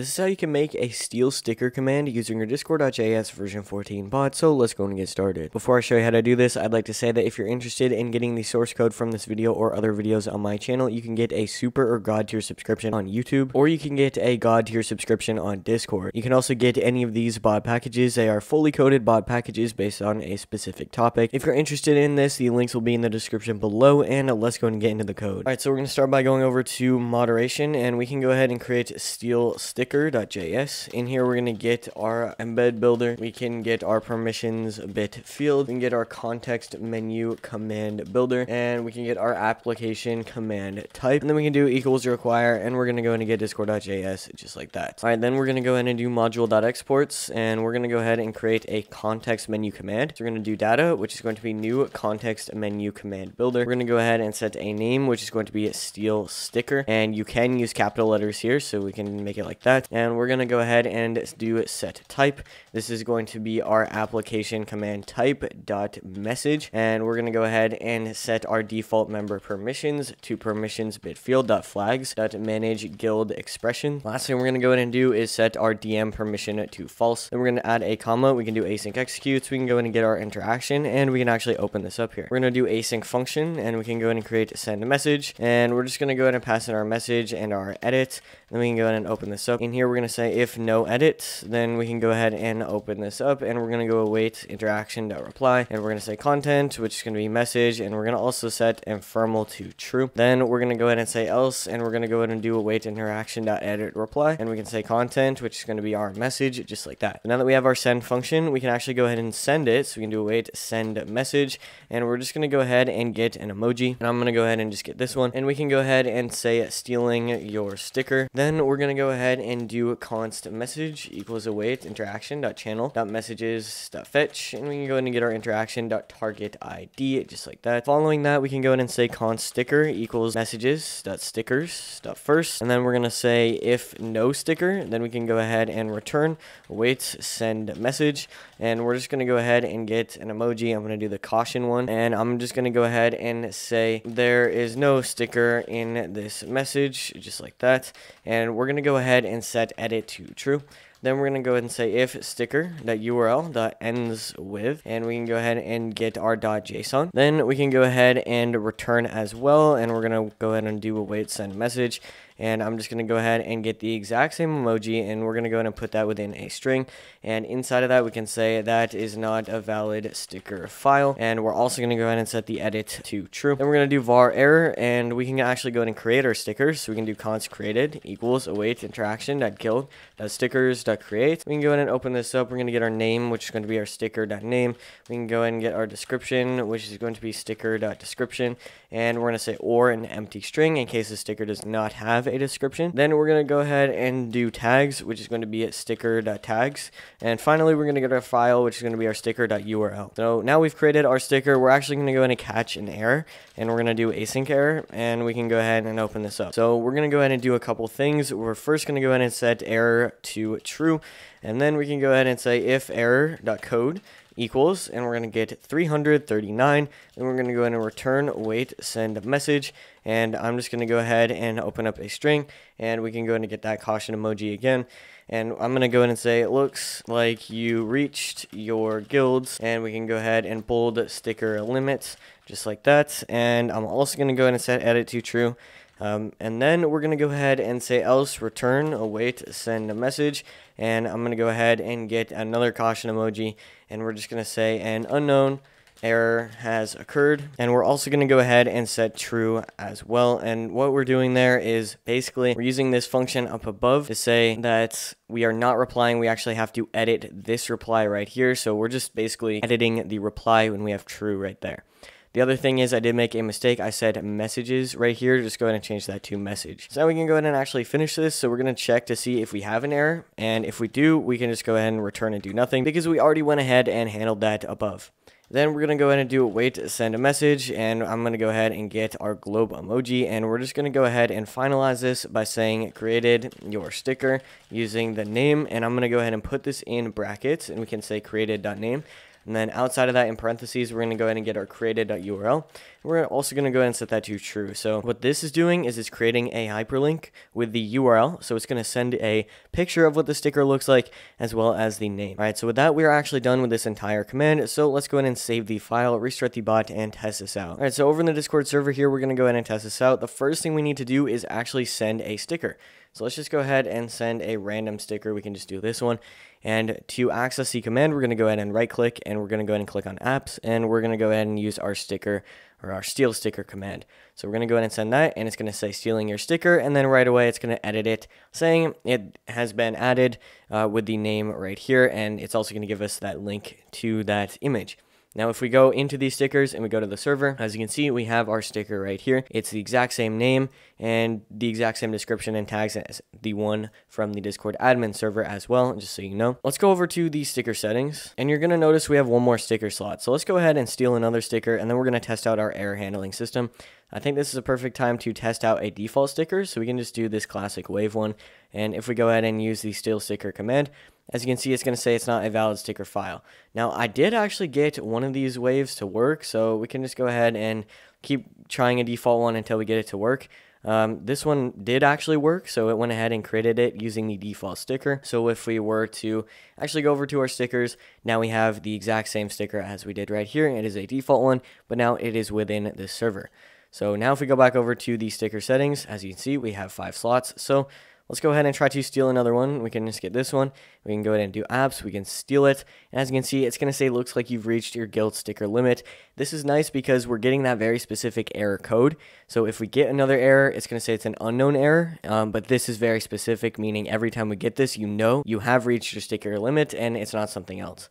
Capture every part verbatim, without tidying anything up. This is how you can make a steal sticker command using your discord dot J S version fourteen bot, so let's go and get started. Before I show you how to do this, I'd like to say that if you're interested in getting the source code from this video or other videos on my channel, you can get a super or god tier subscription on YouTube, or you can get a god tier subscription on Discord. You can also get any of these bot packages. They are fully coded bot packages based on a specific topic. If you're interested in this, the links will be in the description below, and let's go and get into the code. Alright, so we're going to start by going over to moderation, and we can go ahead and create steal sticker Sticker.js. In here we're going to get our embed builder, we can get our permissions bitfield, we can get our context menu command builder, and we can get our application command type, and then we can do equals require, and we're going to go in and get discord dot J S just like that. Alright, then we're going to go in and do module dot exports, and we're going to go ahead and create a context menu command. So we're going to do data, which is going to be new context menu command builder. We're going to go ahead and set a name, which is going to be steal sticker, and you can use capital letters here, so we can make it like that. And we're going to go ahead and do set type. This is going to be our application command type dot message, and we're going to go ahead and set our default member permissions to permissions bitfield dot flags dot manage guild expression. Last thing we're going to go ahead and do is set our D M permission to false. Then we're going to add a comma. We can do async executes. We can go in and get our interaction, and we can actually open this up here. We're going to do async function, and we can go in and create send message, and we're just going to go ahead and pass in our message and our edit. Then we can go ahead and open this up. In here, we're going to say if no edit, then we can go ahead and open this up, and we're going to go await interaction.reply, and we're going to say content, which is going to be message, and we're going to also set ephemeral to true. Then we're going to go ahead and say else, and we're going to go ahead and do await interaction.edit.reply, and we can say content, which is going to be our message, just like that. Now that we have our send function, we can actually go ahead and send it, so we can do await send message, and we're just going to go ahead and get an emoji, and I'm going to go ahead and just get this one, and we can go ahead and say stealing your sticker. Then we're going to go ahead and and do const message equals await interaction dot channel dot messages dot fetch, and we can go ahead and get our interaction dot target I D just like that. Following that, we can go ahead and say const sticker equals messages dot stickers dot first, and then we're gonna say if no sticker, then we can go ahead and return await send message, and we're just gonna go ahead and get an emoji. I'm gonna do the caution one, and I'm just gonna go ahead and say there is no sticker in this message, just like that, and we're gonna go ahead and set edit to true. Then we're going to go ahead and say if sticker that U R L that ends with, and we can go ahead and get our .json. Then we can go ahead and return as well, and we're going to go ahead and do await send message, and I'm just going to go ahead and get the exact same emoji, and we're going to go ahead and put that within a string, and inside of that we can say that is not a valid sticker file, and we're also going to go ahead and set the edit to true. Then we're going to do var error, and we can actually go ahead and create our stickers, so we can do const created equals await interaction dot guild dot stickers create. We can go ahead and open this up. We're going to get our name, which is going to be our sticker.name. We can go ahead and get our description, which is going to be sticker.description, and we're going to say or an empty string in case the sticker does not have a description. Then we're going to go ahead and do tags, which is going to be at sticker.tags, and finally we're going to get our file, which is going to be our sticker.url. So now we've created our sticker. We're actually going to go ahead and catch an error, and we're going to do async error, and we can go ahead and open this up. So we're going to go ahead and do a couple things. We're first going to go ahead and set error to true. True, and then we can go ahead and say if error.code equals, and we're going to get three hundred thirty-nine, and we're going to go ahead and return await send message, and I'm just going to go ahead and open up a string, and we can go ahead and get that caution emoji again, and I'm going to go ahead and say it looks like you reached your guilds, and we can go ahead and bold sticker limits just like that, and I'm also going to go ahead and set edit to true. Um, and then we're going to go ahead and say else return await send a message, and I'm going to go ahead and get another caution emoji, and we're just going to say an unknown error has occurred, and we're also going to go ahead and set true as well. And what we're doing there is basically we're using this function up above to say that we are not replying. We actually have to edit this reply right here, so we're just basically editing the reply when we have true right there. The other thing is I did make a mistake. I said messages right here. Just go ahead and change that to message. So now we can go ahead and actually finish this. So we're going to check to see if we have an error. And if we do, we can just go ahead and return and do nothing because we already went ahead and handled that above. Then we're going to go ahead and do await send a message, and I'm going to go ahead and get our globe emoji, and we're just going to go ahead and finalize this by saying created your sticker using the name, and I'm going to go ahead and put this in brackets, and we can say created.name. And then outside of that, in parentheses, we're going to go ahead and get our created.url. We're also going to go ahead and set that to true. So what this is doing is it's creating a hyperlink with the U R L. So it's going to send a picture of what the sticker looks like as well as the name. All right, so with that, we're actually done with this entire command. So let's go ahead and save the file, restart the bot, and test this out. All right, so over in the Discord server here, we're going to go ahead and test this out. The first thing we need to do is actually send a sticker. So let's just go ahead and send a random sticker. We can just do this one. And to access the command, we're going to go ahead and right click, and we're going to go ahead and click on apps, and we're going to go ahead and use our sticker or our steal sticker command. So we're going to go ahead and send that, and it's going to say stealing your sticker, and then right away it's going to edit it saying it has been added uh, with the name right here, and it's also going to give us that link to that image. Now, if we go into these stickers and we go to the server, as you can see, we have our sticker right here. It's the exact same name and the exact same description and tags as the one from the Discord admin server as well, just so you know. Let's go over to the sticker settings, and you're going to notice we have one more sticker slot. So let's go ahead and steal another sticker, and then we're going to test out our error handling system. I think this is a perfect time to test out a default sticker, so we can just do this classic wave one. And if we go ahead and use the steal sticker command, as you can see, it's going to say it's not a valid sticker file. Now, I did actually get one of these waves to work, so we can just go ahead and keep trying a default one until we get it to work. Um, this one did actually work, so it went ahead and created it using the default sticker. So if we were to actually go over to our stickers, now we have the exact same sticker as we did right here. It is a default one, but now it is within this server. So now if we go back over to the sticker settings, as you can see, we have five slots. So let's go ahead and try to steal another one. We can just get this one. We can go ahead and do apps. We can steal it. And as you can see, it's going to say, looks like you've reached your guild sticker limit. This is nice because we're getting that very specific error code. So if we get another error, it's going to say it's an unknown error. Um, but this is very specific, meaning every time we get this, you know you have reached your sticker limit and it's not something else.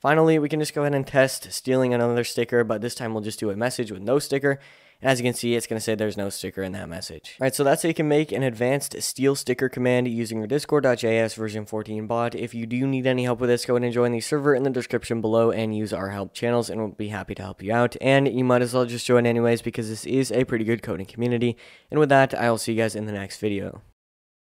Finally, we can just go ahead and test stealing another sticker, but this time we'll just do a message with no sticker. As you can see, it's going to say there's no sticker in that message. All right, so that's how you can make an advanced steal sticker command using your discord dot J S version fourteen bot. If you do need any help with this, go ahead and join the server in the description below and use our help channels, and we'll be happy to help you out. And you might as well just join anyways, because this is a pretty good coding community. And with that, I will see you guys in the next video.